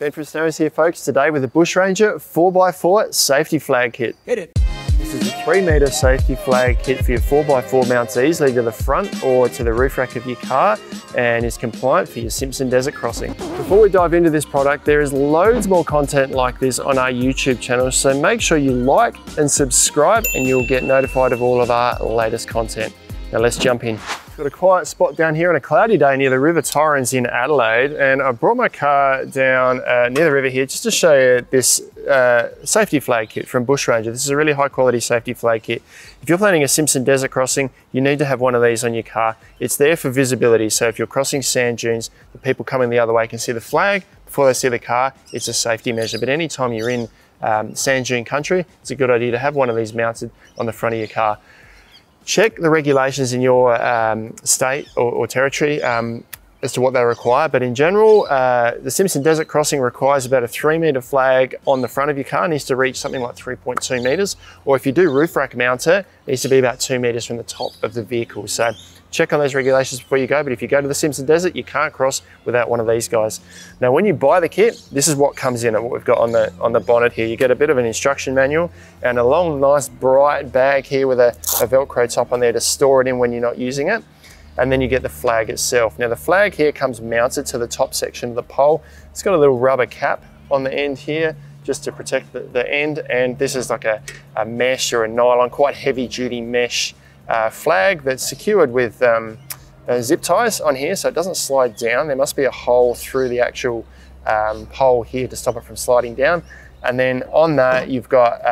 Ben from Snowys here, folks, today with the Bushranger 4x4 safety flag kit. Hit it! This is a 3-metre safety flag kit for your 4x4 mounts easily to the front or to the roof rack of your car and is compliant for your Simpson Desert crossing. Before we dive into this product, there is loads more content like this on our YouTube channel, so make sure you like and subscribe and you'll get notified of all of our latest content. Now let's jump in. Got a quiet spot down here on a cloudy day near the River Torrens in Adelaide, and I brought my car down near the river here just to show you this safety flag kit from Bushranger. This is a really high quality safety flag kit. If you're planning a Simpson Desert crossing, you need to have one of these on your car. It's there for visibility, so if you're crossing sand dunes, the people coming the other way can see the flag before they see the car. It's a safety measure, but anytime you're in sand dune country, it's a good idea to have one of these mounted on the front of your car. Check the regulations in your state or territory as to what they require, but in general, the Simpson Desert crossing requires about a 3-metre flag on the front of your car. It needs to reach something like 3.2 metres, or if you do roof rack mount it, it needs to be about 2 metres from the top of the vehicle. So check on those regulations before you go, but if you go to the Simpson Desert, you can't cross without one of these guys. Now, when you buy the kit, this is what comes in and what we've got on the bonnet here. You get a bit of an instruction manual and a long, nice, bright bag here with a Velcro top on there to store it in when you're not using it. And then you get the flag itself. Now the flag here comes mounted to the top section of the pole. It's got a little rubber cap on the end here just to protect the end. And this is like a mesh or a nylon, quite heavy duty mesh flag that's secured with zip ties on here so it doesn't slide down. There must be a hole through the actual pole here to stop it from sliding down. And then on that, you've got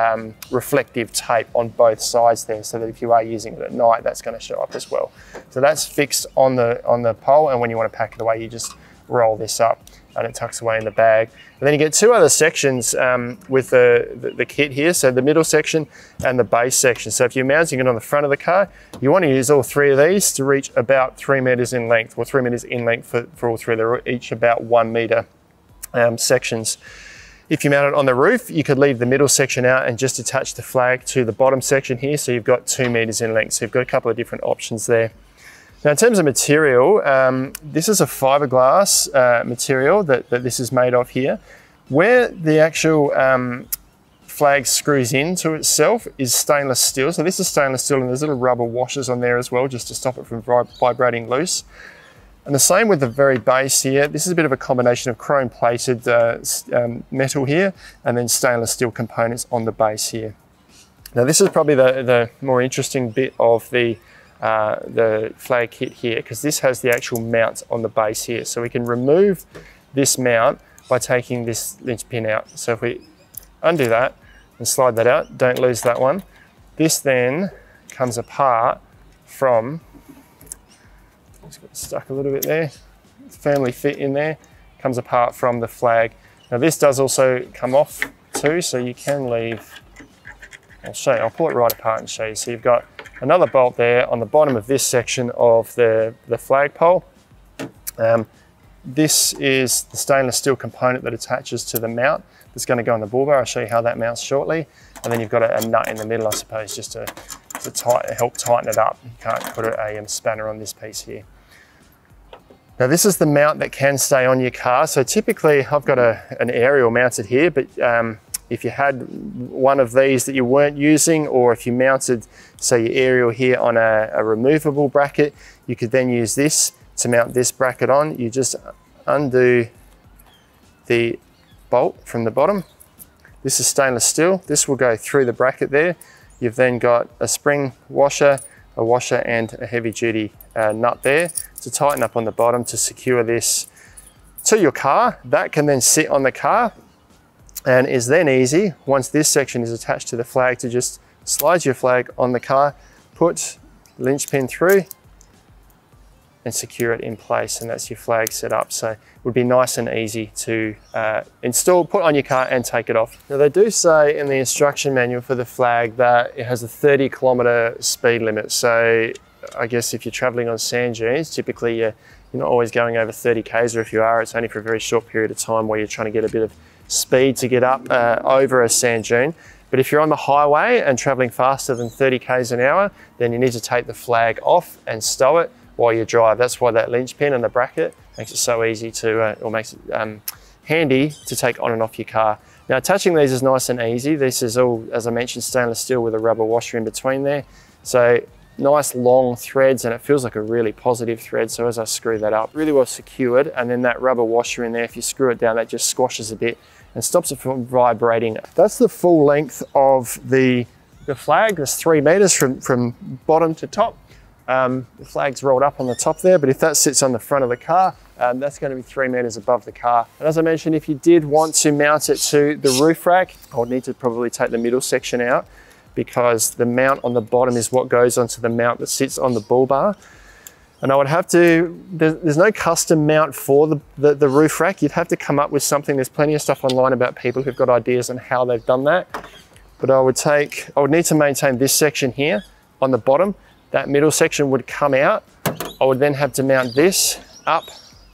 reflective tape on both sides there so that if you are using it at night, that's gonna show up as well. So that's fixed on the pole, and when you wanna pack it away, you just roll this up and it tucks away in the bag. And then you get two other sections with the kit here. So the middle section and the base section. So if you're mounting it on the front of the car, you wanna use all three of these to reach about 3 metres in length, or 3 metres in length for all three. They're each about 1 metre sections. If you mount it on the roof, you could leave the middle section out and just attach the flag to the bottom section here, so you've got 2 metres in length. So you've got a couple of different options there. Now in terms of material, this is a fiberglass material that this is made of here. Where the actual flag screws into itself is stainless steel. So this is stainless steel, and there's little rubber washers on there as well just to stop it from vibrating loose. And the same with the very base here. This is a bit of a combination of chrome plated metal here and then stainless steel components on the base here. Now this is probably the more interesting bit of the flag kit here, because this has the actual mount on the base here. So we can remove this mount by taking this linchpin out. So if we undo that and slide that out, don't lose that one. This then comes apart from, it's got stuck a little bit there, it's firmly fit in there, comes apart from the flag. Now this does also come off too, so you can leave, I'll show you, I'll pull it right apart and show you. So you've got another bolt there on the bottom of this section of the flag pole. This is the stainless steel component that attaches to the mount that's going to go on the bull bar. I'll show you how that mounts shortly. And then you've got a nut in the middle, I suppose, just to help tighten it up. You can't put a spanner on this piece here. Now this is the mount that can stay on your car. So typically I've got an aerial mounted here, but if you had one of these that you weren't using, or if you mounted, say, your aerial here on a removable bracket, you could then use this to mount this bracket on. You just undo the bolt from the bottom. This is stainless steel. This will go through the bracket there. You've then got a spring washer, a washer and a heavy duty nut there to tighten up on the bottom to secure this to your car. That can then sit on the car and is then easy, once this section is attached to the flag, to just slide your flag on the car, put the linchpin through and secure it in place, and that's your flag set up. So it would be nice and easy to install, put on your car and take it off. Now they do say in the instruction manual for the flag that it has a 30-kilometre speed limit. So I guess if you're travelling on sand dunes, typically you're not always going over 30 k's, or if you are, it's only for a very short period of time where you're trying to get a bit of speed to get up over a sand dune. But if you're on the highway and travelling faster than 30 k's an hour, then you need to take the flag off and stow it while you drive. That's why that linchpin and the bracket makes it so easy to, or makes it handy to take on and off your car. Now attaching these is nice and easy. This is all, as I mentioned, stainless steel with a rubber washer in between there. So nice long threads, and it feels like a really positive thread. So as I screw that up, really well secured. And then that rubber washer in there, if you screw it down, that just squashes a bit and stops it from vibrating. That's the full length of the flag. That's 3 meters from bottom to top. The flag's rolled up on the top there, but if that sits on the front of the car, that's going to be 3 meters above the car. And as I mentioned, if you did want to mount it to the roof rack, I would need to probably take the middle section out, because the mount on the bottom is what goes onto the mount that sits on the bull bar. And I would have to, there's no custom mount for the roof rack. You'd have to come up with something. There's plenty of stuff online about people who've got ideas on how they've done that. But I would need to maintain this section here on the bottom. That middle section would come out. I would then have to mount this up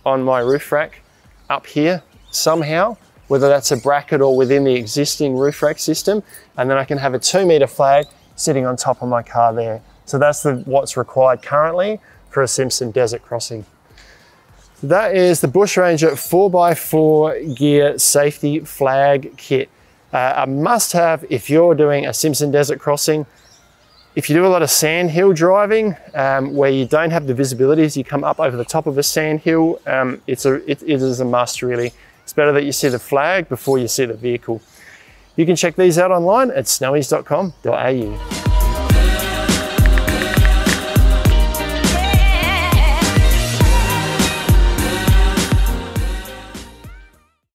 on my roof rack up here somehow, whether that's a bracket or within the existing roof rack system. And then I can have a 2 meter flag sitting on top of my car there. So that's what's required currently for a Simpson Desert crossing. So that is the Bushranger 4x4 gear safety flag kit. A must have if you're doing a Simpson Desert crossing. If you do a lot of sand hill driving, where you don't have the visibility as you come up over the top of a sand hill, it is a must really. It's better that you see the flag before you see the vehicle. You can check these out online at snowys.com.au.